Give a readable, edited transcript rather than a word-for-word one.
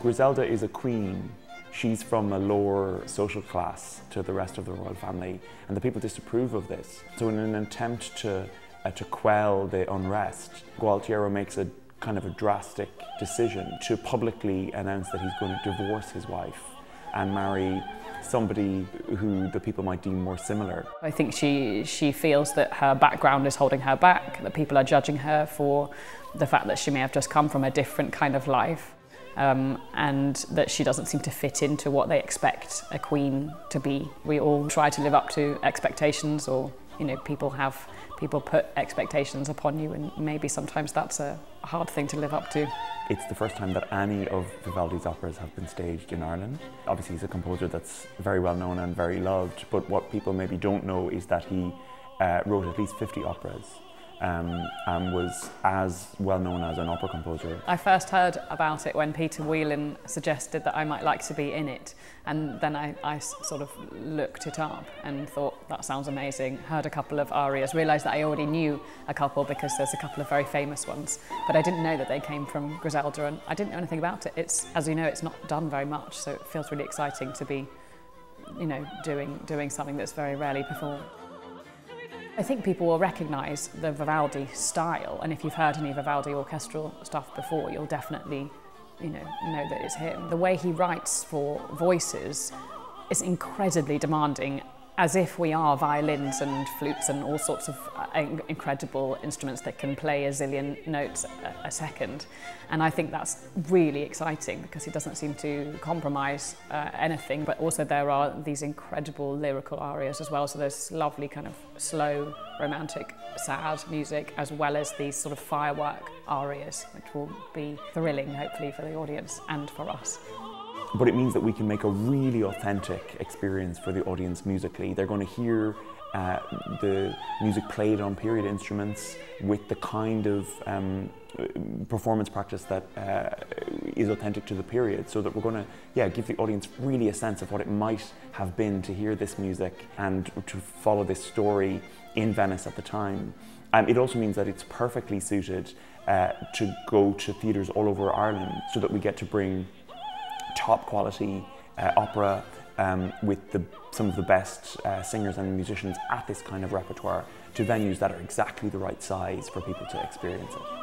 Griselda is a queen. She's from a lower social class to the rest of the royal family, and the people disapprove of this. So in an attempt to quell the unrest, Gualtiero makes a kind of a drastic decision to publicly announce that he's going to divorce his wife and marry somebody who the people might deem more similar. I think she feels that her background is holding her back, that people are judging her for the fact that she may have just come from a different kind of life, and that she doesn't seem to fit into what they expect a queen to be. We all try to live up to expectations, or you know, people put expectations upon you, and maybe sometimes that's a hard thing to live up to. It's the first time that any of Vivaldi's operas have been staged in Ireland. Obviously he's a composer that's very well known and very loved, but what people maybe don't know is that he wrote at least 50 operas and was as well known as an opera composer. I first heard about it when Peter Whelan suggested that I might like to be in it, and then I sort of looked it up and thought that sounds amazing, heard a couple of arias, realised that I already knew a couple because there's a couple of very famous ones, but I didn't know that they came from Griselda and I didn't know anything about it. It's, as you know, it's not done very much, so it feels really exciting to be, you know, doing something that's very rarely performed. I think people will recognise the Vivaldi style, and if you've heard any Vivaldi orchestral stuff before, you'll definitely, you know that it's him. The way he writes for voices is incredibly demanding, as if we are violins and flutes and all sorts of incredible instruments that can play a zillion notes a second. And I think that's really exciting because he doesn't seem to compromise anything, but also there are these incredible lyrical arias as well, so there's lovely kind of slow, romantic, sad music, as well as these sort of firework arias, which will be thrilling, hopefully, for the audience and for us. But it means that we can make a really authentic experience for the audience musically. They're going to hear the music played on period instruments with the kind of performance practice that is authentic to the period, so that we're going to give the audience really a sense of what it might have been to hear this music and to follow this story in Venice at the time. It also means that it's perfectly suited to go to theatres all over Ireland, so that we get to bring top quality opera with some of the best singers and musicians at this kind of repertoire to venues that are exactly the right size for people to experience it.